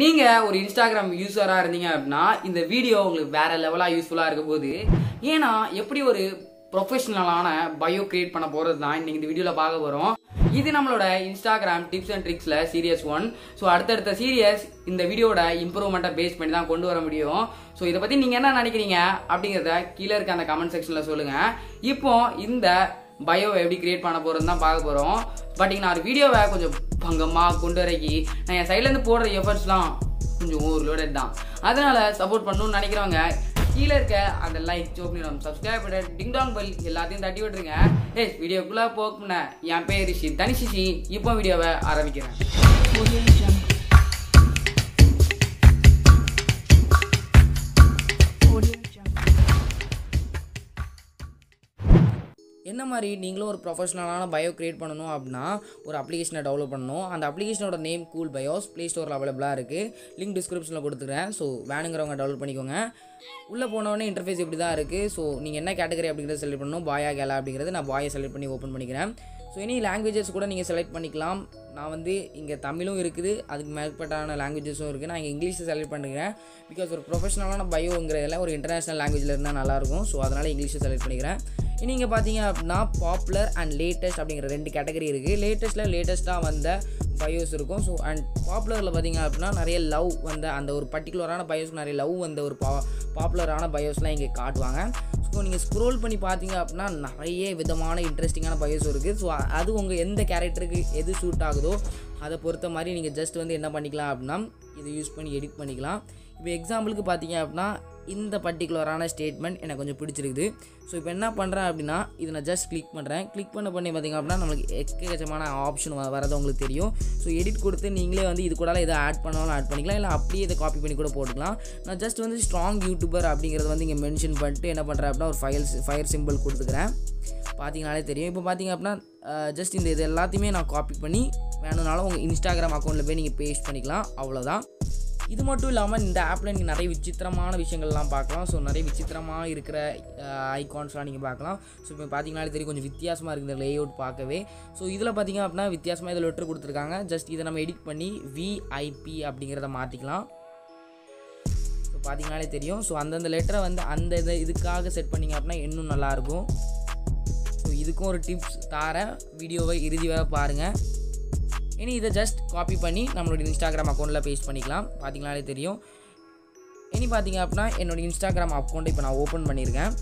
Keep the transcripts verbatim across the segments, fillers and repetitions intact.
நீங்கள் ஒரு இன்ஸ்டாகிராம் யூஸராக இருந்தீங்க அப்படின்னா இந்த வீடியோ உங்களுக்கு வேறு லெவலாக யூஸ்ஃபுல்லாக இருக்க போகுது. ஏன்னா எப்படி ஒரு ப்ரொஃபஷ்னலான பயோ கிரியேட் பண்ண போகிறது தான் இன்றைக்கி இந்த வீடியோவில் பார்க்க போகிறோம். இது நம்மளோட இன்ஸ்டாகிராம் டிப்ஸ் அண்ட் ட்ரிக்ஸில் சீரியஸ் ஒன். ஸோ அடுத்தடுத்த சீரியஸ் இந்த வீடியோட இம்ப்ரூவ்மெண்ட்டை பேஸ் பண்ணி தான் கொண்டு வர முடியும். ஸோ இதை பற்றி நீங்கள் என்ன நினைக்கிறீங்க அப்படிங்கிறத கீழே இருக்க அந்த கமெண்ட் செக்ஷனில் சொல்லுங்கள். இப்போ இந்த பயோ எப்படி கிரியேட் பண்ண போகிறதுன்னு தான் பார்க்க போகிறோம். பட் இங்கே நான் ஒரு வீடியோவை கொஞ்சம் பங்கமாக கொண்டு வரைக்கி நான் என் சைட்லேருந்து போடுற எஃபர்ட்ஸ்லாம் கொஞ்சம் ஓவர்லோடட் தான். அதனால் சப்போர்ட் பண்ணணும்னு நினைக்கிறவங்க கீழே இருக்க அந்த லைக் சோப்னிடும் சப்ஸ்கிரைப் பண்ண டிங்டாங் பெல் எல்லாத்தையும் தட்டி விட்டுருங்க. ஏய் வீடியோக்குள்ளே போக்குனேன். என் பேர் ரிஷி தனிஷிஷி. இப்போ வீடியோவை ஆரம்பிக்கிறேன். என்ன மாதிரி நீங்களும் ஒரு ப்ரொஃபஷ்னலான பயோ கிரியேட் பண்ணணும் அப்படின்னா ஒரு அப்ளிகேஷனை டெவலப் பண்ணணும். அந்த அப்ளிகேஷனோட நேம் கூல் பயோஸ், ப்ளே ஸ்டோரில் அவைலபிளாக இருக்குது. லிங்க் டிஸ்கிரிப்ஷனில் கொடுத்துக்கிறேன். ஸோ வேணுங்கிறவங்க டெவலப் பண்ணிக்கோங்க. உள்ளே போனோடனே இன்டர்ஃபேஸ் இப்படி தான் இருக்குது. ஸோ நீங்கள் என்ன கேட்டகரி அப்படிங்கிறத செலக்ட் பண்ணணும். பாயா கேலா அப்படிங்கிறது நான் பாயை செலக்ட் பண்ணி ஓப்பன் பண்ணிக்கிறேன். ஸோ எனி லாங்குவேஜஸ் கூட நீங்கள் செலக்ட் பண்ணிக்கலாம். நான் வந்து இங்கே தமிழும் இருக்குது, அதுக்கு மேற்பட்டான லாங்குவேஜஸும் இருக்குது. நான் இங்கே இங்கிலீஷை செலக்ட் பண்ணுறேன். பிகாஸ் ஒரு ப்ரொஃபஷ்னலான பயோங்கிறதுல ஒரு இன்டர்நேஷ்னல் லாங்குவேஜில் இருந்தால் நல்லாயிருக்கும். ஸோ அதனால் இங்கிலீஷை செலக்ட் பண்ணிக்கிறேன். நீங்கள் பார்த்தீங்க அப்படின்னா பாப்புலர் அண்ட் லேட்டஸ்ட் அப்படிங்கிற ரெண்டு கேட்டகரி இருக்குது. லேட்டஸ்ட்டில் லேட்டஸ்ட்டாக வந்த பயோஸ் இருக்கும். ஸோ அண்ட் பாப்புலரில் பார்த்தீங்க அப்படின்னா நிறைய லவ் வந்த அந்த ஒரு பர்டிகுலரான பயோஸ்க்கு நிறைய லவ் வந்த ஒரு பா பாப்புலரான பயோஸ்லாம் இங்கே காட்டுவாங்க. ஸோ நீங்கள் ஸ்க்ரோல் பண்ணி பார்த்தீங்க அப்படின்னா நிறைய விதமான இன்ட்ரெஸ்டிங்கான பயோஸ் இருக்குது. ஸோ அது உங்கள் எந்த கேரக்டருக்கு எது சூட் ஆகுதோ அதை பொறுத்த மாதிரி நீங்கள் ஜஸ்ட் வந்து என்ன பண்ணிக்கலாம் அப்படின்னா இதை யூஸ் பண்ணி எடிட் பண்ணிக்கலாம். இப்போ எக்ஸாம்பிளுக்கு பார்த்தீங்க அப்படின்னா இந்த பர்டிகுலரான ஸ்டேட்மெண்ட் எனக்கு கொஞ்சம் பிடிச்சிருக்குது. ஸோ இப்போ என்ன பண்ணுறேன் அப்படின்னா இதை நான் ஜஸ்ட் கிளிக் பண்ணுறேன். கிளிக் பண்ண பண்ணி பார்த்திங்க அப்படின்னா நம்மளுக்கு எக்கச்சமான ஆப்ஷன் வரது உங்களுக்கு தெரியும். ஸோ எடிட் கொடுத்து நீங்களே வந்து இது கூட இதை ஆட் பண்ணாலும் ஆட் பண்ணிக்கலாம், இல்லை அப்படியே இதை காப்பி பண்ணி கூட போட்டுக்கலாம். நான் ஜஸ்ட் வந்து ஸ்ட்ராங் யூடியூபர் அப்படிங்கிறது வந்து இங்கே மென்ஷன் பண்ணிட்டு என்ன பண்ணுறேன் அப்படின்னா ஒரு ஃபயர் ஃபயர் சிம்பிள் கொடுத்துக்கிறேன். பார்த்தீங்கனாலே தெரியும். இப்போ பார்த்திங்க அப்படின்னா ஜஸ்ட் இந்த இது எல்லாத்தையுமே நான் காப்பி பண்ணி வேணும்னாலும் உங்கள் இன்ஸ்டாகிராம் அக்கௌண்ட்டில் போய் நீங்கள் பேஸ்ட் பண்ணிக்கலாம். அவ்வளோதான். இது மட்டும் இல்லாமல் இந்த ஆப்பில் நீங்கள் நிறைய விசித்திரமான விஷயங்கள்லாம் பார்க்கலாம். ஸோ நிறைய விசித்திரமாக இருக்கிற ஐகான்ஸ்லாம் நீங்கள் பார்க்கலாம். ஸோ இப்போ பார்த்தீங்கன்னாலே தெரியும் கொஞ்சம் வித்தியாசமாக இருக்குது இந்த லேஅவுட் பார்க்கவே. ஸோ இதில் பார்த்தீங்க அப்படின்னா வித்தியாசமாக இதில் லெட்டர் கொடுத்துருக்காங்க. ஜஸ்ட் இதை நம்ம எடிட் பண்ணி விஐபி அப்படிங்கிறத மாற்றிக்கலாம். ஸோ பார்த்தீங்கன்னாலே தெரியும். ஸோ அந்தந்த லெட்டரை வந்து அந்த இதை இதுக்காக செட் பண்ணிங்க அப்படின்னா இன்னும் நல்லாயிருக்கும். ஸோ இதுக்கும் ஒரு டிப்ஸ் தரேன், வீடியோவை இறுதியாக பாருங்கள். இனி இதை ஜஸ்ட் காப்பி பண்ணி நம்மளோட இன்ஸ்டாகிராம் அக்கௌண்ட்டில் பேஸ்ட் பண்ணிக்கலாம். பார்த்தீங்கனாலே தெரியும். இனி பார்த்தீங்க அப்படின்னா என்னோடய இன்ஸ்டாகிராம் அக்கௌண்ட்டை இப்போ நான் ஓப்பன் பண்ணியிருக்கேன்.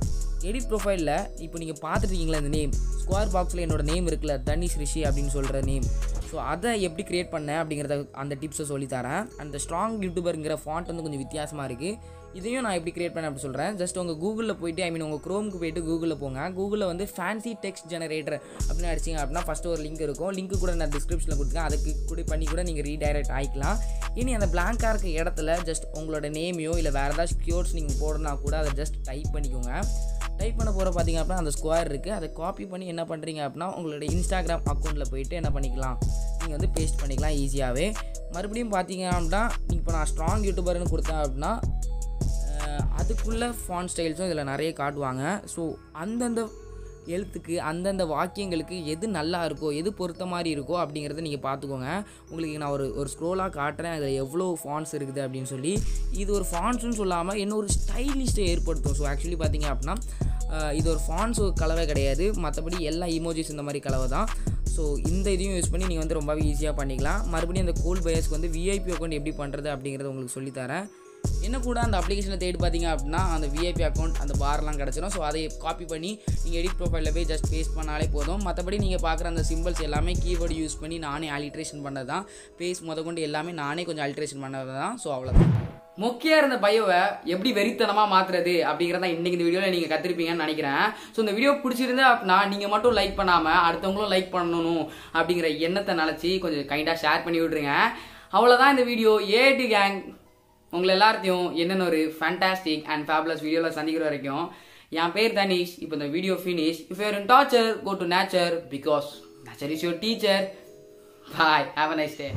எடிட் ப்ரொஃபைலில் இப்போ நீங்கள் பார்த்துருக்கீங்களா இந்த நேம் ஸ்கொயர் பாக்ஸில் என்னோட நேம் இருக்குல்ல தனிஷ் ரிஷி அப்படின்னு சொல்கிற நேம். ஸோ அதை எப்படி க்ரியேட் பண்ணேன் அப்படிங்கிறத அந்த டிப்ஸை சொல்லித்தரேன். அந்த ஸ்ட்ராங் யூடியூபருங்கிற ஃபாண்ட் வந்து கொஞ்சம் வித்தியாசமாக இருக்குது. இதையும் நான் எப்படி க்ரியேட் பண்ணேன் அப்படி சொல்கிறேன். ஜஸ்ட் உங்கள் கூகுளில் போய்ட்டு ஐ மீன் உங்கள் க்ரோமுக்கு போய்ட்டு கூகுளில் போங்க. கூகுளில் வந்து ஃபேன்சி டெக்ஸ்ட் ஜெனரேட்டர் அப்படின்னு அடிச்சிங்க அப்படின்னா ஃபஸ்ட்டு ஒரு லிங்க் இருக்கும். லிங்க்கு கூட நான் டிஸ்கிரிப்ஷனில் கொடுத்துருக்கேன். அதுக்கு கூட பண்ணி கூட நீங்கள் ரீடைரக்ட் ஆகிக்கலாம். இனி அந்த பிளாங்காக இருக்க இடத்துல ஜஸ்ட் உங்களோட நேமையோ இல்லை வேறு ஏதாவது கீவேர்ட்ஸ் நீங்கள் போடணும்னா கூட அதை ஜஸ்ட் டைப் பண்ணிக்கோங்க. டைப் பண்ண போகிற பார்த்தீங்க அப்படின்னா அந்த ஸ்கொயர் இருக்குது. அதை காப்பி பண்ணி என்ன பண்ணுறீங்க அப்படின்னா உங்களோட இன்ஸ்டாகிராம் அக்கௌண்ட்டில் போய்ட்டு என்ன பண்ணிக்கலாம் நீங்கள் வந்து பேஸ்ட் பண்ணிக்கலாம் ஈஸியாகவே. மறுபடியும் பார்த்தீங்க அப்படின்னா இப்போ நான் ஸ்ட்ராங் யூடியூபர்னு கொடுத்தேன் அப்படின்னா அதுக்குள்ளே ஃபாண்ட் ஸ்டைல்ஸும் இதில் நிறைய காட்டுவாங்க. ஸோ அந்தந்த எழுத்துக்கு அந்தந்த வாக்கியங்களுக்கு எது நல்லா இருக்கோ எது பொறுத்த மாதிரி இருக்கோ அப்படிங்கிறத நீங்கள் பார்த்துக்கோங்க. உங்களுக்கு நான் ஒரு ஒரு ஸ்க்ரோலாக காட்டுறேன் அதில் எவ்வளோ ஃபாண்ட்ஸ் இருக்குது அப்படின்னு சொல்லி. இது ஒரு ஃபாண்ட்ஸுன்னு சொல்லாமல் இன்னொரு ஸ்டைலிஸ்ட்டை ஏற்படுத்தும். ஸோ ஆக்சுவலி பார்த்தீங்க அப்படின்னா இது ஒரு ஃபாண்ட்ஸ் கலவை கிடையாது, மற்றபடி எல்லா இமோஜிஸ் இந்த மாதிரி கலவை தான். ஸோ இந்த இதையும் யூஸ் பண்ணி நீங்கள் வந்து ரொம்பவே ஈஸியாக பண்ணிக்கலாம். மறுபடியும் அந்த கூல் பயோஸ்க்கு வந்து விஐபி அக்கௌண்ட் எப்படி பண்ணுறது அப்படிங்கிறத உங்களுக்கு சொல்லித்தரேன். என்ன கூட அந்த அப்ளிகேஷனில் தேடி பார்த்தீங்க அப்படின்னா அந்த விஐபி அக்கௌண்ட் அந்த பார்லாம் கிடச்சிடும். ஸோ அதை காப்பி பண்ணி நீங்கள் எடிட் ப்ரொஃபைலில் போய் ஜஸ்ட் பேஸ்ட் பண்ணாலே போதும். மற்றபடி நீங்கள் பார்க்குற அந்த சிம்பிள்ஸ் எல்லாமே கீவேர்டு யூஸ் பண்ணி நானே ஆல்ட்ரேஷன் பண்ணது தான். பேஸ் முதற்கொண்டு எல்லாமே நானே கொஞ்சம் ஆல்ட்ரேஷன் பண்ணது தான். ஸோ அவ்வளோதான். முக்கியம் இருந்த பயோவை எப்படி வெறித்தனமாக மாற்றுறது அப்படிங்கிறத இன்றைக்கி இந்த வீடியோவில் நீங்கள் கற்றுருப்பீங்கன்னு நினைக்கிறேன். ஸோ இந்த வீடியோ பிடிச்சிருந்தா அப்படின்னா நீங்கள் மட்டும் லைக் பண்ணாமல் அடுத்தவங்களும் லைக் பண்ணணும் அப்படிங்கிற எண்ணத்தை நினச்சி கொஞ்சம் கைண்டாக ஷேர் பண்ணி விட்ருங்க. அவ்வளோதான் இந்த வீடியோ. ஏடி கேங் உங்களை எல்லாத்தையும் என்னென்ன ஒரு ஃபேண்டாஸ்டிக் அண்ட் ஃபேபுலஸ் வீடியோவில் சந்திக்கிற வரைக்கும் என் பேர் தனிஷ். இப்போ இந்த video finish. If you are in torture go to nature because nature is your teacher. Bye. Have a nice day.